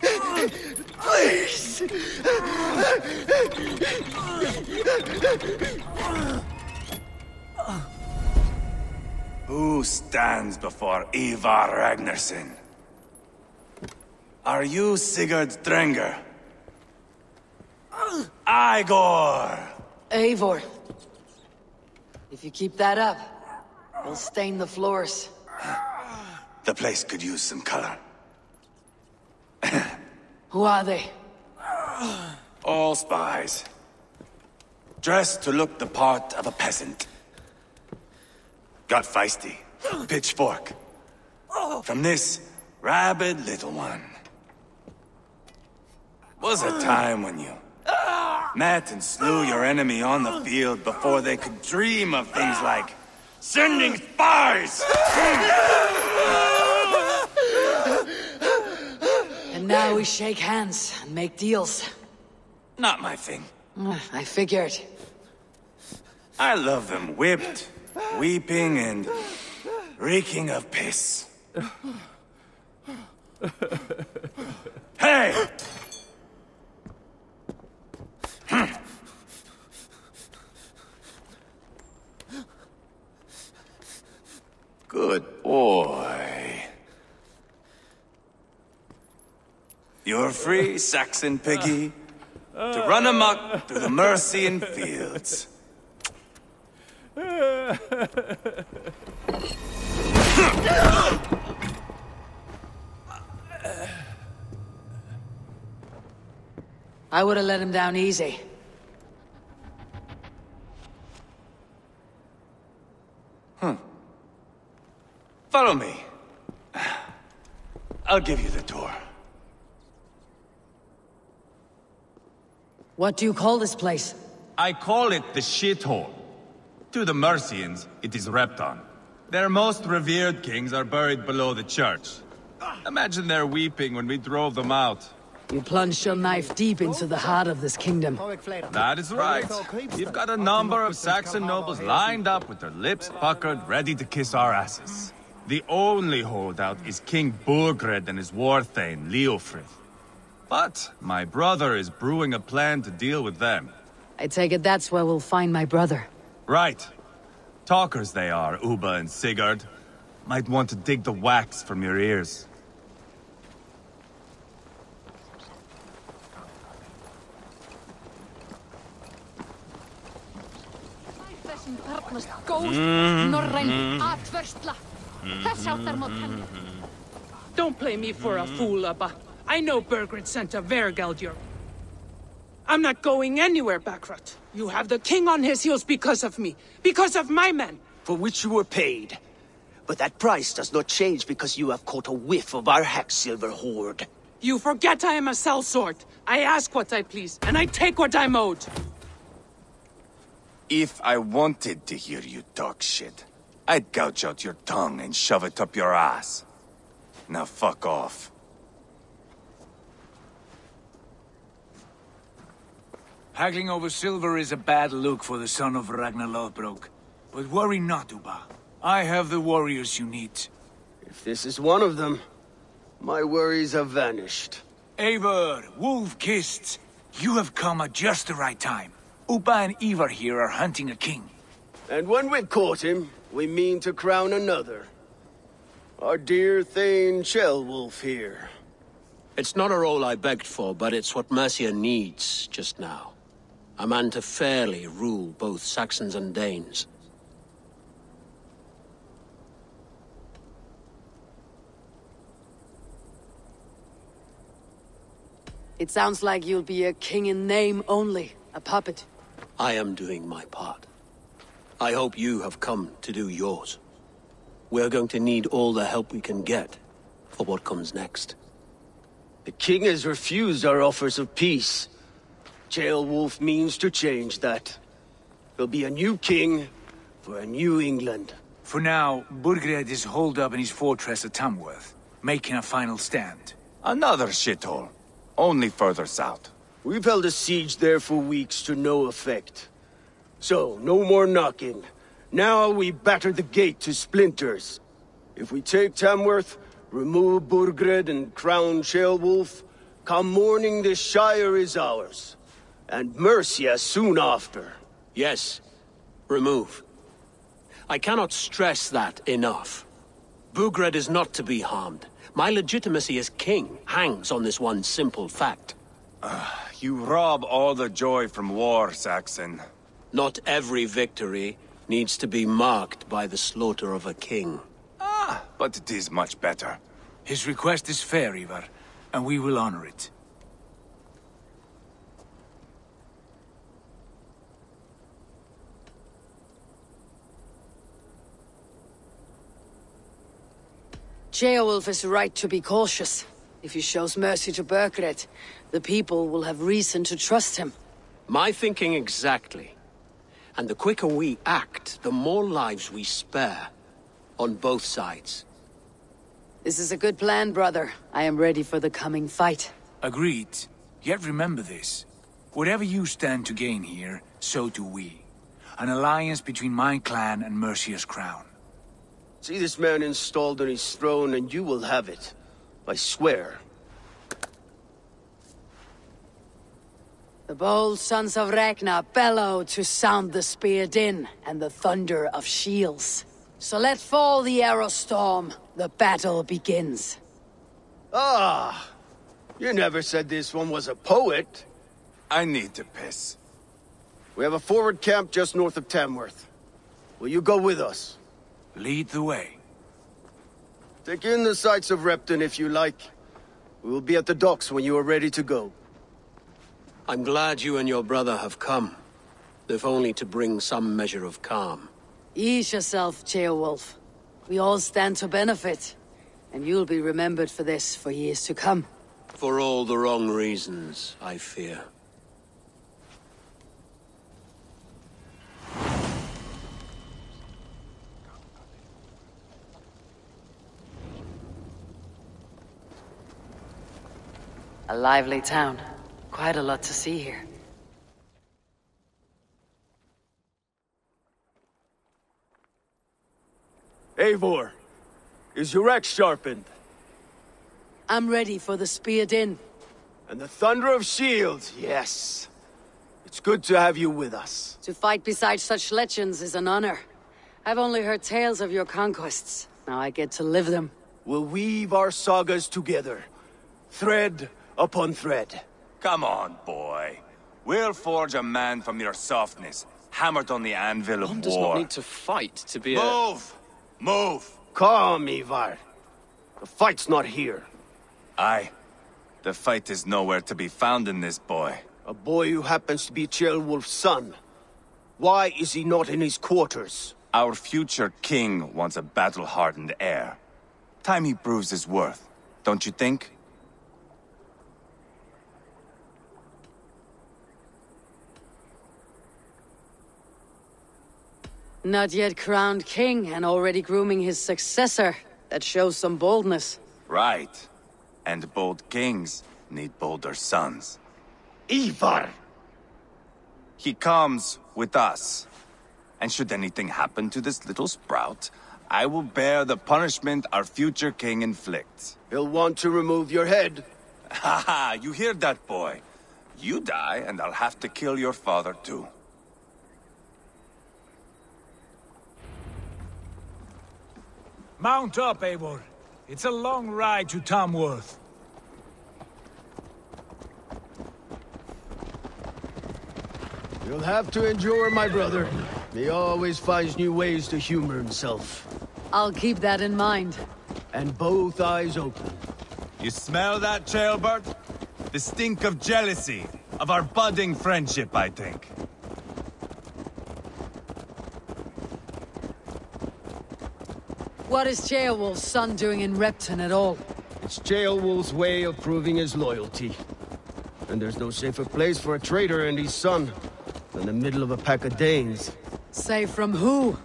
Please! Who stands before Eivor Ragnarsson? Are you Sigurd Drenger? Igor! Eivor. If you keep that up, you'll stain the floors. The place could use some color. Who are they? All spies. Dressed to look the part of a peasant. Got feisty. Pitchfork. From this rabid little one. Was a time when you met and slew your enemy on the field before they could dream of things like sending spies! And now we shake hands and make deals. Not my thing. I figured. I love them whipped, weeping, and reeking of piss. Hey! Good boy. You're free, Saxon piggy, to run amok through the Mercian fields. I would have let him down easy. Follow me. I'll give you the tour. What do you call this place? I call it the Shithole. To the Mercians, it is Repton. Their most revered kings are buried below the church. Imagine their weeping when we drove them out. You plunged your knife deep into the heart of this kingdom. That is right. You've got a number of Saxon nobles lined up with their lips puckered, ready to kiss our asses. The only holdout is King Burgred and his warthane, Leofrith. But my brother is brewing a plan to deal with them. I take it that's where we'll find my brother. Right. Talkers they are, Ubba and Sigurd. Might want to dig the wax from your ears. Don't play me for a fool, Ubba. I know Burgred sent a Vergeldur. I'm not going anywhere, Bakrut. You have the king on his heels because of me. Because of my men. For which you were paid. But that price does not change because you have caught a whiff of our Hexilver hoard. You forget I am a sellsword. I ask what I please, and I take what I'm owed. If I wanted to hear you talk shit, I'd gouge out your tongue and shove it up your ass. Now fuck off. Haggling over silver is a bad look for the son of Ragnar Lothbrok. But worry not, Ubba. I have the warriors you need. If this is one of them, my worries have vanished. Eivor, wolf-kissed, you have come at just the right time. Ubba and Ivar here are hunting a king. And when we've caught him, we mean to crown another. Our dear Thane Ceolwulf here. It's not a role I begged for, but it's what Mercia needs just now. A man to fairly rule both Saxons and Danes. It sounds like you'll be a king in name only, a puppet. I am doing my part. I hope you have come to do yours. We're going to need all the help we can get for what comes next. The king has refused our offers of peace. Ceolwulf means to change that. There'll be a new king for a new England. For now, Burgred is holed up in his fortress at Tamworth, making a final stand. Another shithole, only further south. We've held a siege there for weeks to no effect. So, no more knocking. Now we batter the gate to splinters. If we take Tamworth, Remove Burgred and crown Ceolwulf. Come morning, the Shire is ours. And Mercia soon after. Yes. Remove. I cannot stress that enough. Burgred is not to be harmed. My legitimacy as king hangs on this one simple fact. You rob all the joy from war, Saxon. Not every victory needs to be marked by the slaughter of a king. But it is much better. His request is fair, Ivar, and we will honor it. Ceolwulf is right to be cautious. If he shows mercy to Burgred, the people will have reason to trust him. My thinking exactly. And the quicker we act, the more lives we spare. On both sides. This is a good plan, brother. I am ready for the coming fight. Agreed. Yet remember this. Whatever you stand to gain here, so do we. An alliance between my clan and Mercia's crown. See this man installed on his throne and you will have it. I swear. The bold sons of Ragnar bellow to sound the spear din and the thunder of shields. So let fall the arrow storm. The battle begins. You never said this one was a poet. I need to piss. We have a forward camp just north of Tamworth. Will you go with us? Lead the way. Take in the sights of Repton if you like. We will be at the docks when you are ready to go. I'm glad you and your brother have come, if only to bring some measure of calm. Ease yourself, Ceolwulf. We all stand to benefit, and you'll be remembered for this for years to come. For all the wrong reasons, I fear. A lively town. Quite a lot to see here. Eivor, is your axe sharpened? I'm ready for the spear din. And the thunder of shields, yes. It's good to have you with us. To fight beside such legends is an honor. I've only heard tales of your conquests. Now I get to live them. We'll weave our sagas together, thread upon thread. Come on, boy. We'll forge a man from your softness, hammered on the anvil of war. One does not need to fight to be Move! Move! Calm, Ivar. The fight's not here. Aye. The fight is nowhere to be found in this boy. A boy who happens to be Ceolwulf's son. Why is he not in his quarters? Our future king wants a battle-hardened heir. Time he proves his worth, don't you think? Not yet crowned king, and already grooming his successor. That shows some boldness. Right. And bold kings need bolder sons. Ivar! He comes with us. And should anything happen to this little sprout, I will bear the punishment our future king inflicts. He'll want to remove your head. Haha, you hear that, boy? You die, and I'll have to kill your father, too. Mount up, Eivor. It's a long ride to Tamworth. You'll have to endure, my brother. He always finds new ways to humor himself. I'll keep that in mind. And both eyes open. You smell that, Ceolbert? The stink of jealousy, of our budding friendship, I think. What is Ceolwulf's son doing in Repton at all? It's Ceolwulf's way of proving his loyalty. And there's no safer place for a traitor and his son than the middle of a pack of Danes. Safe from who?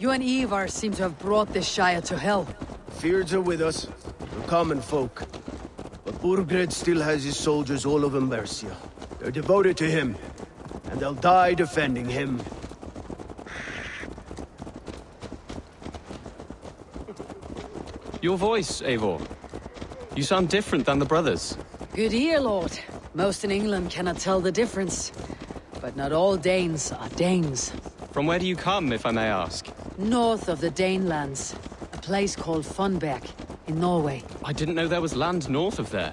You and Ivar seem to have brought this Shire to hell. Feards are with us, the common folk. But Burgred still has his soldiers all over Mercia. They're devoted to him, and they'll die defending him. Your voice, Eivor. You sound different than the brothers. Good ear, Lord. Most in England cannot tell the difference. But not all Danes are Danes. From where do you come, if I may ask? North of the Danelands. A place called Fondberg, in Norway. I didn't know there was land north of there.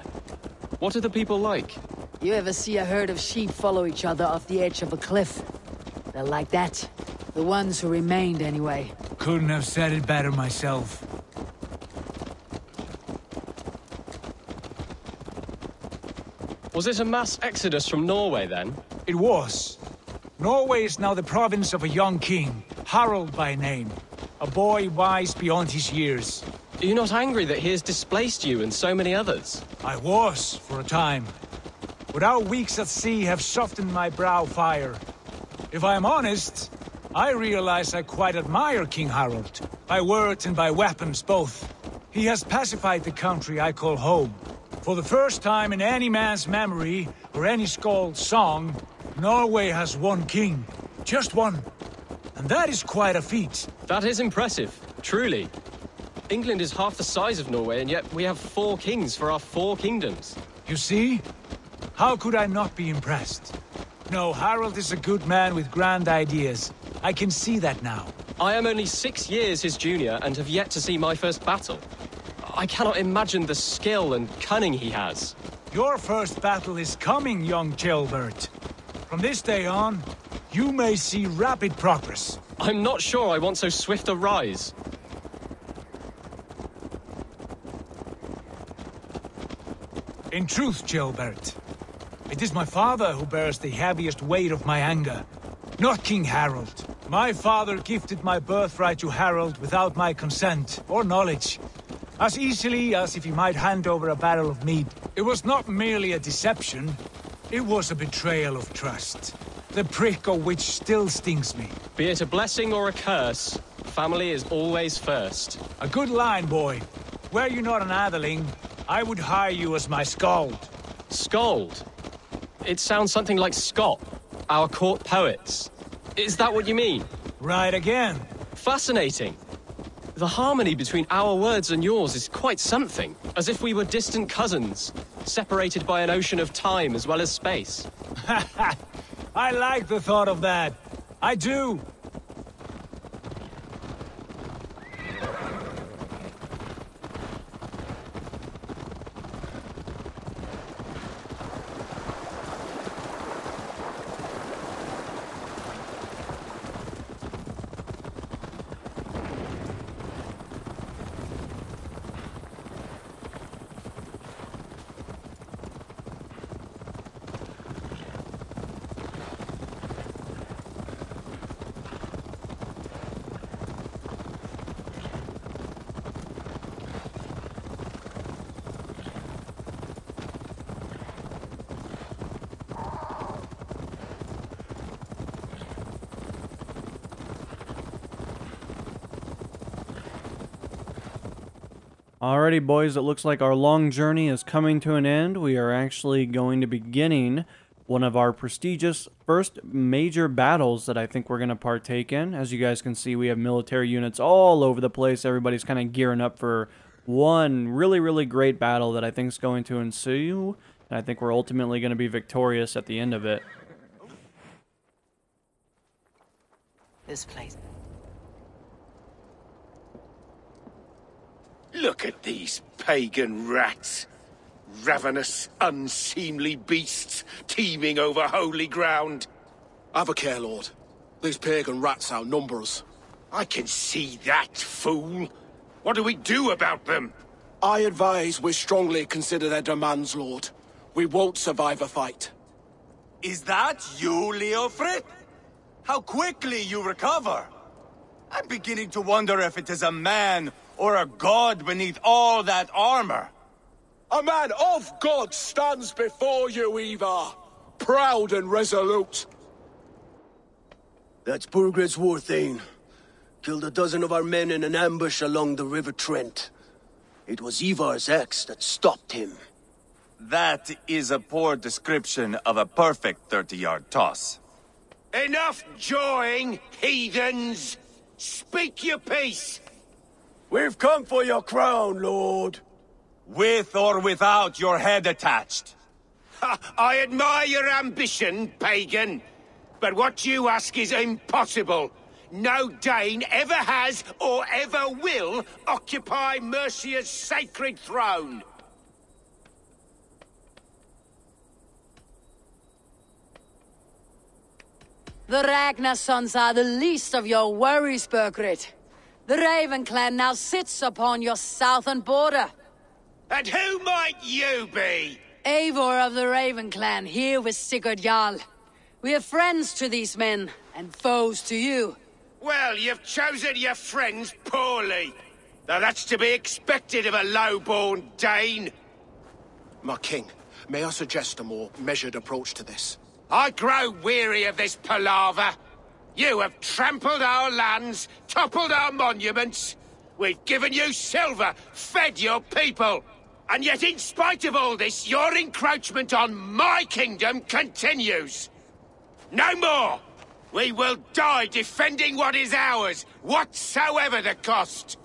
What are the people like? You ever see a herd of sheep follow each other off the edge of a cliff? They're like that. The ones who remained, anyway. Couldn't have said it better myself. Was this a mass exodus from Norway, then? It was. Norway is now the province of a young king, Harald by name. A boy wise beyond his years. Are you not angry that he has displaced you and so many others? I was, for a time. But our weeks at sea have softened my brow fire. If I am honest, I realize I quite admire King Harald. By words and by weapons, both. He has pacified the country I call home. For the first time in any man's memory, or any scald's song, Norway has one king. Just one. And that is quite a feat. That is impressive, truly. England is half the size of Norway, and yet we have 4 kings for our 4 kingdoms. You see? How could I not be impressed? No, Harald is a good man with grand ideas. I can see that now. I am only 6 years his junior, and have yet to see my first battle. I cannot imagine the skill and cunning he has. Your first battle is coming, young Ceolbert. From this day on, you may see rapid progress. I'm not sure I want so swift a rise. In truth, Ceolbert, it is my father who bears the heaviest weight of my anger, not King Harald. My father gifted my birthright to Harald without my consent or knowledge. As easily as if he might hand over a barrel of mead. It was not merely a deception, it was a betrayal of trust. The prick of which still stings me. Be it a blessing or a curse, family is always first. A good line, boy. Were you not an atheling, I would hire you as my skald. Skald? It sounds something like Scott, our court poets. Is that what you mean? Right again. Fascinating. The harmony between our words and yours is quite something, as if we were distant cousins, separated by an ocean of time as well as space. Ha! I like the thought of that. I do. Alrighty, boys, it looks like our long journey is coming to an end. We are actually going to be beginning one of our prestigious first major battles that I think we're going to partake in. As you guys can see, we have military units all over the place. Everybody's kind of gearing up for one really, really great battle that I think is going to ensue. And I think we're ultimately going to be victorious at the end of it. This place... Look at these pagan rats. Ravenous, unseemly beasts teeming over holy ground. Have a care, Lord. These pagan rats outnumber us. I can see that, fool. What do we do about them? I advise we strongly consider their demands, Lord. We won't survive a fight. Is that you, Leofrith? How quickly you recover. I'm beginning to wonder if it is a man or a god beneath all that armor. A man of God stands before you, Ivar, proud and resolute. That's Burgred's war thane. Killed a dozen of our men in an ambush along the River Trent. It was Ivar's axe that stopped him. That is a poor description of a perfect 30-yard toss. Enough jawing, heathens! Speak your peace! We've come for your crown, Lord. With or without your head attached. I admire your ambition, pagan. But what you ask is impossible. No Dane ever has or ever will occupy Mercia's sacred throne. The Ragnarsons are the least of your worries, Burgred. The Raven Clan now sits upon your southern border. And who might you be? Eivor of the Raven Clan, here with Sigurd Jarl. We are friends to these men, and foes to you. Well, you've chosen your friends poorly. Now that's to be expected of a low-born Dane. My king, may I suggest a more measured approach to this? I grow weary of this palaver. You have trampled our lands, toppled our monuments. We've given you silver, fed your people. And yet, in spite of all this, your encroachment on my kingdom continues. No more! We will die defending what is ours, whatsoever the cost.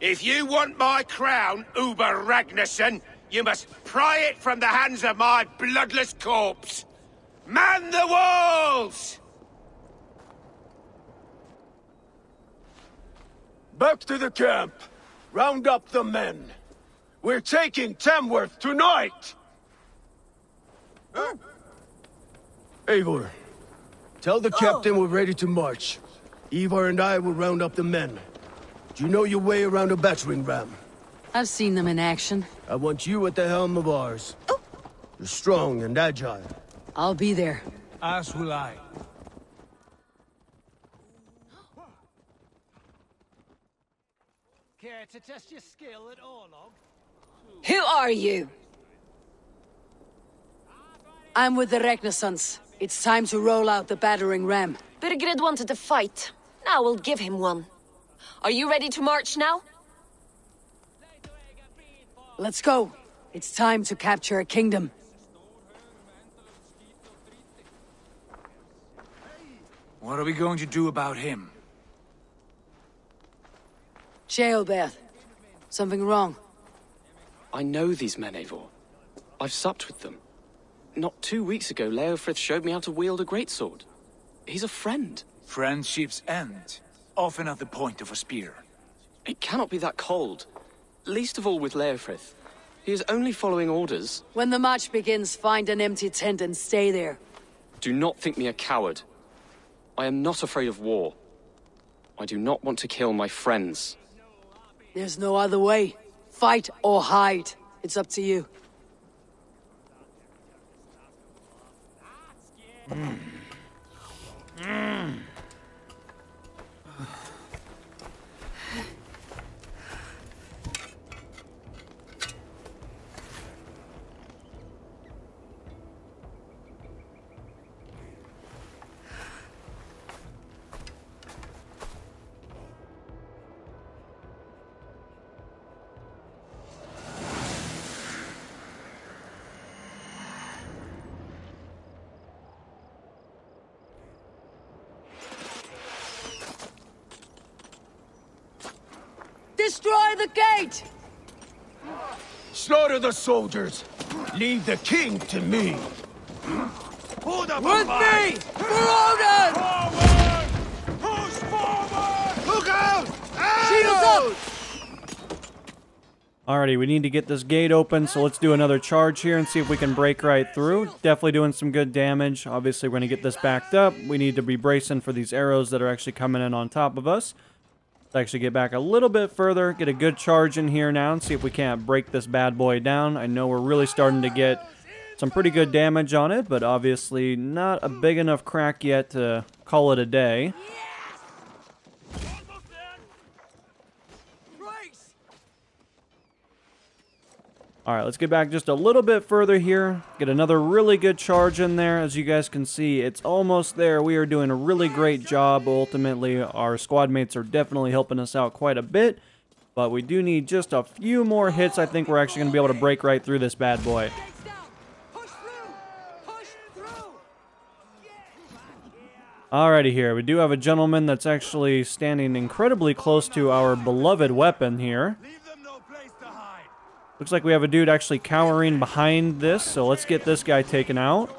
If you want my crown, Eivor Ragnarsson, you must pry it from the hands of my bloodless corpse! Man the walls! Back to the camp. Round up the men. We're taking Tamworth tonight! Eivor, tell the captain we're ready to march. Ivar and I will round up the men. Do you know your way around a battering ram? I've seen them in action. I want you at the helm of ours. Oh. You're strong and agile. I'll be there. As will I. Care to test your skill at Orlog? Who are you? I'm with the Ragnarsons. It's time to roll out the battering ram. Burgred wanted a fight. Now we'll give him one. Are you ready to march now? Let's go. It's time to capture a kingdom. What are we going to do about him? Ceolbert. Something wrong. I know these men, Eivor. I've supped with them. Not 2 weeks ago, Leofrith showed me how to wield a greatsword. He's a friend. Friendships end, often at the point of a spear. It cannot be that cold. Least of all with Leofrith. He is only following orders. When the march begins, find an empty tent and stay there. Do not think me a coward. I am not afraid of war. I do not want to kill my friends. There's no other way. Fight or hide. It's up to you. Destroy the gate! Slaughter the soldiers! Leave the king to me! Hold up! With me! For Odin! Forward! Push forward! Look out! Shields up! Alrighty, we need to get this gate open, so let's do another charge here and see if we can break right through. Definitely doing some good damage. Obviously, we're going to get this backed up. We need to be bracing for these arrows that are actually coming in on top of us. Actually get back a little bit further, get a good charge in here now, and see if we can't break this bad boy down. I know we're really starting to get some pretty good damage on it, but obviously not a big enough crack yet to call it a day. Alright, let's get back just a little bit further here, get another really good charge in there. As you guys can see, it's almost there. We are doing a really great job. Ultimately, our squad mates are definitely helping us out quite a bit, but we do need just a few more hits. I think we're actually going to be able to break right through this bad boy. Alrighty here, we do have a gentleman that's actually standing incredibly close to our beloved weapon here. Looks like we have a dude actually cowering behind this, so let's get this guy taken out.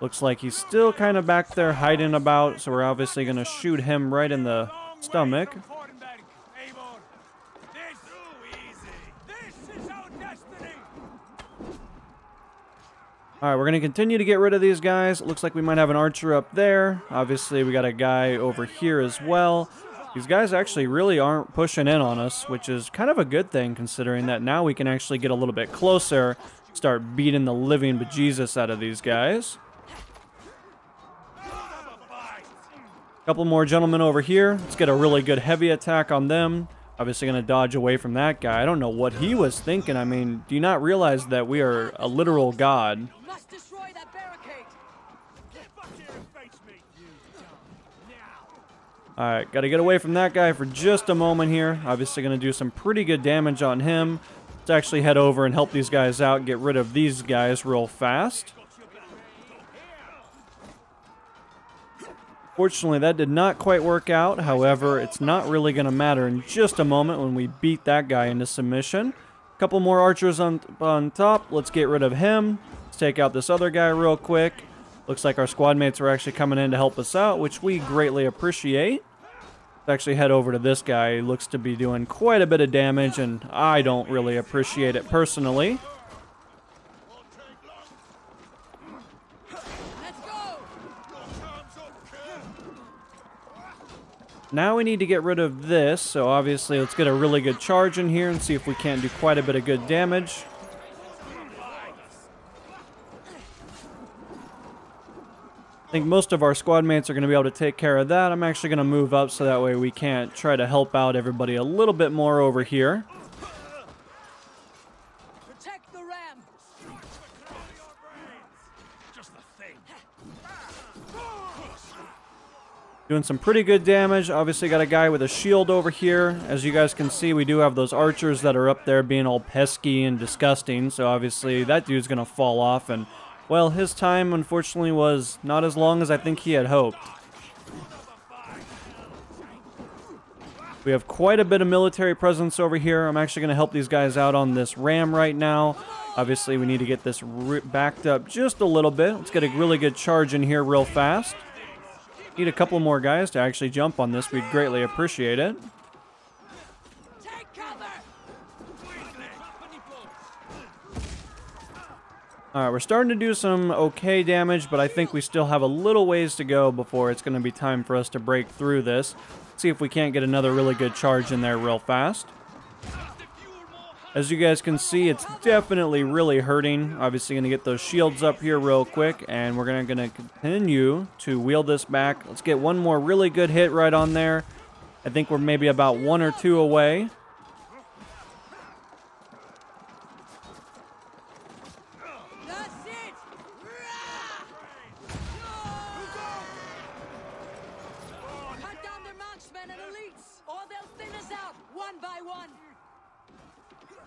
Looks like he's still kind of back there hiding about, so we're obviously going to shoot him right in the stomach. Alright, we're going to continue to get rid of these guys. It looks like we might have an archer up there. Obviously, we got a guy over here as well. These guys actually really aren't pushing in on us, which is kind of a good thing considering that now we can actually get a little bit closer, start beating the living bejesus out of these guys. A couple more gentlemen over here. Let's get a really good heavy attack on them. Obviously going to dodge away from that guy. I don't know what he was thinking. I mean, do you not realize that we are a literal god? Must destroy that barricade. All right, got to get away from that guy for just a moment here. Obviously going to do some pretty good damage on him. Let's actually head over and help these guys out, get rid of these guys real fast. Fortunately, that did not quite work out. However, it's not really going to matter in just a moment when we beat that guy into submission. A couple more archers on top. Let's get rid of him. Let's take out this other guy real quick. Looks like our squad mates are actually coming in to help us out, which we greatly appreciate. Let's actually head over to this guy. He looks to be doing quite a bit of damage, and I don't really appreciate it personally. Now we need to get rid of this, so obviously let's get a really good charge in here and see if we can't do quite a bit of good damage. I think most of our squad mates are going to be able to take care of that. I'm actually going to move up so that way we can try to help out everybody a little bit more over here. Doing some pretty good damage. Obviously got a guy with a shield over here. As you guys can see, we do have those archers that are up there being all pesky and disgusting. So obviously that dude's going to fall off. And, well, his time, unfortunately, was not as long as I think he had hoped. We have quite a bit of military presence over here. I'm actually going to help these guys out on this ram right now. Obviously, we need to get this backed up just a little bit. Let's get a really good charge in here real fast. Need a couple more guys to actually jump on this. We'd greatly appreciate it. Take cover. All right, we're starting to do some okay damage, but I think we still have a little ways to go before it's going to be time for us to break through this. See if we can't get another really good charge in there real fast. As you guys can see, it's definitely really hurting. Obviously going to get those shields up here real quick, and we're going to continue to wheel this back. Let's get one more really good hit right on there. I think we're maybe about one or two away. That's it. Cut down their marksmen and elites, or they'll thin us out one by one.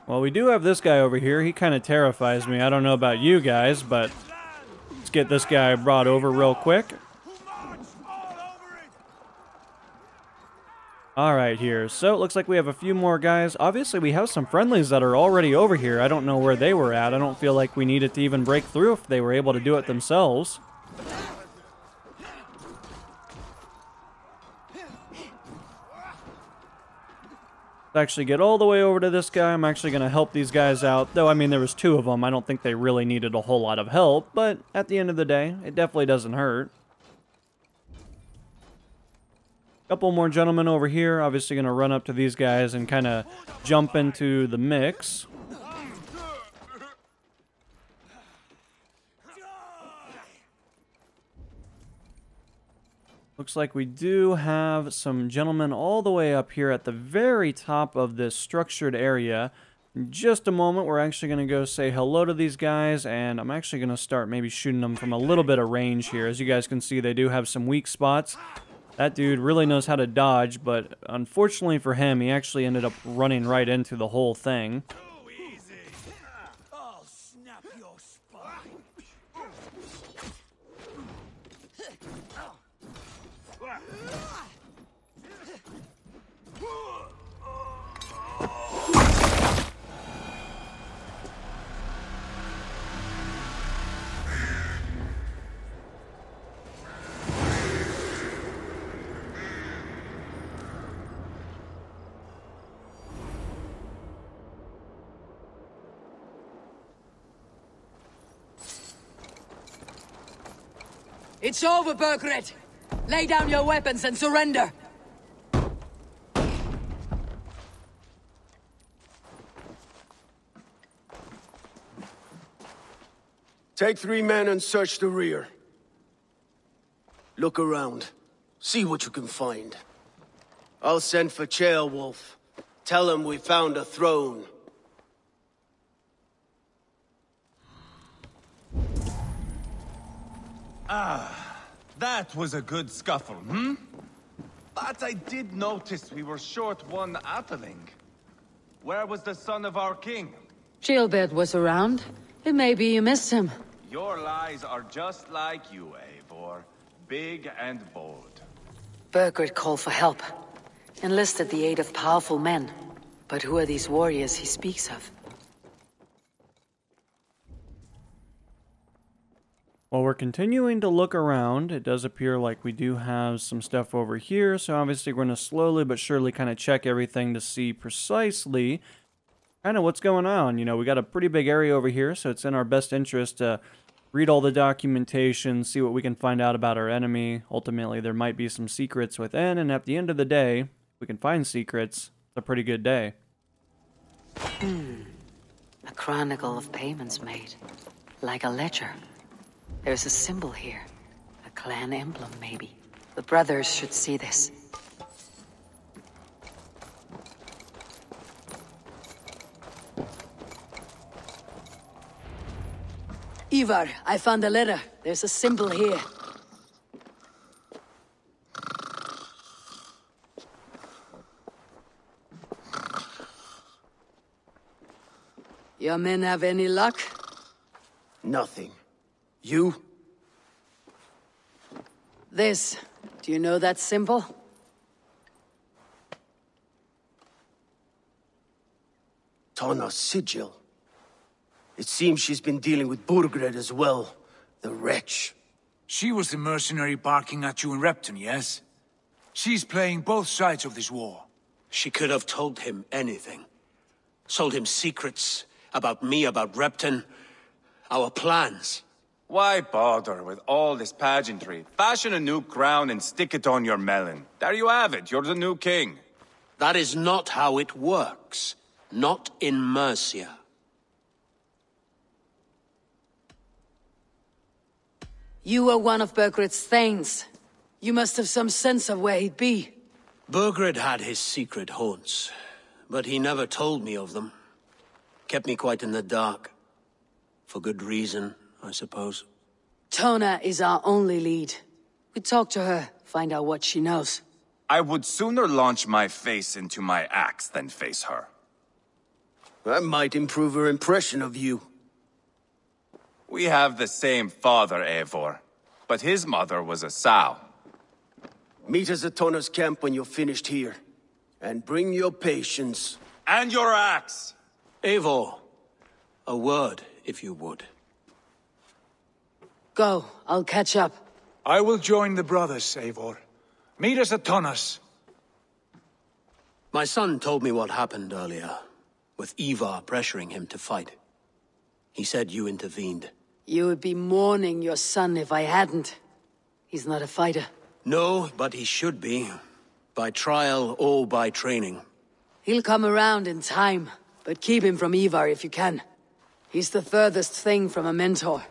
Well, we do have this guy over here. He kind of terrifies me. I don't know about you guys, but let's get this guy brought over real quick. All right, here. So it looks like we have a few more guys. Obviously, we have some friendlies that are already over here. I don't know where they were at. I don't feel like we needed to even break through if they were able to do it themselves. Actually get all the way over to this guy. I'm actually going to help these guys out. Though, I mean, there was two of them. I don't think they really needed a whole lot of help, but at the end of the day, it definitely doesn't hurt. Couple more gentlemen over here. Obviously going to run up to these guys and kind of jump into the mix. Looks like we do have some gentlemen all the way up here at the very top of this structured area. In just a moment, we're actually going to go say hello to these guys, and I'm actually going to start maybe shooting them from a little bit of range here. As you guys can see, they do have some weak spots. That dude really knows how to dodge, but unfortunately for him, he actually ended up running right into the whole thing. It's over, Burgred! Lay down your weapons and surrender! Take 3 men and search the rear. Look around. See what you can find. I'll send for Ceolwulf. Tell him we found a throne. Ah, that was a good scuffle, But I did notice we were short one Atling. Where was the son of our king? Ceolbert was around. It may be you missed him. Your lies are just like you, Eivor. Big and bold. Burgred called for help. Enlisted the aid of powerful men. But who are these warriors he speaks of? Well, we're continuing to look around. It does appear like we do have some stuff over here, so obviously we're going to slowly but surely kind of check everything to see precisely kind of what's going on. You know, we got a pretty big area over here, so it's in our best interest to read all the documentation, see what we can find out about our enemy. Ultimately, there might be some secrets within, and at the end of the day, if we can find secrets, it's a pretty good day. A chronicle of payments made, like a ledger. There's a symbol here. A clan emblem, maybe. The brothers should see this. Ivar, I found a letter. There's a symbol here. Your men have any luck? Nothing. You? This. Do you know that symbol? Tonna's sigil. It seems she's been dealing with Burgred as well. The wretch. She was the mercenary barking at you in Repton, yes? She's playing both sides of this war. She could have told him anything. Sold him secrets about me, about Repton, our plans. Why bother with all this pageantry? Fashion a new crown and stick it on your melon. There you have it, you're the new king. That is not how it works. Not in Mercia. You were one of Burgred's thanes. You must have some sense of where he'd be. Burgred had his secret haunts, but he never told me of them. Kept me quite in the dark. For good reason, I suppose. Tonna is our only lead. We talk to her, find out what she knows. I would sooner launch my face into my axe than face her. That might improve her impression of you. We have the same father, Eivor, but his mother was a sow. Meet us at Tonna's camp when you're finished here, and bring your patience. And your axe! Eivor, a word, if you would. Go. I'll catch up. I will join the brothers, Eivor. Meet us at Tonnas. My son told me what happened earlier, with Ivar pressuring him to fight. He said you intervened. You would be mourning your son if I hadn't. He's not a fighter. No, but he should be. By trial or by training. He'll come around in time, but keep him from Ivar if you can. He's the furthest thing from a mentor.